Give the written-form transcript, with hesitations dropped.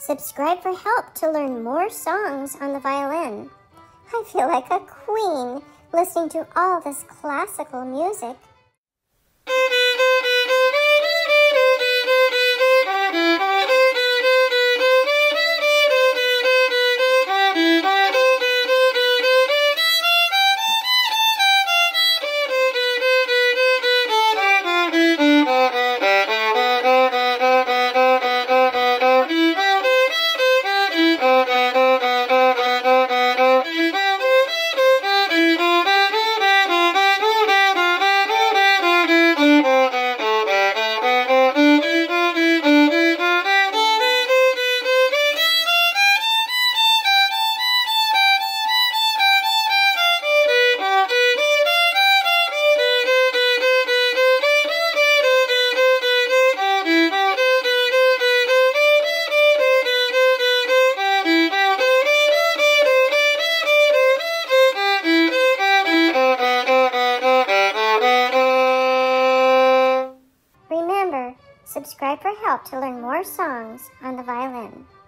Subscribe for help to learn more songs on the violin. I feel like a queen listening to all this classical music. Subscribe for help to learn more songs on the violin.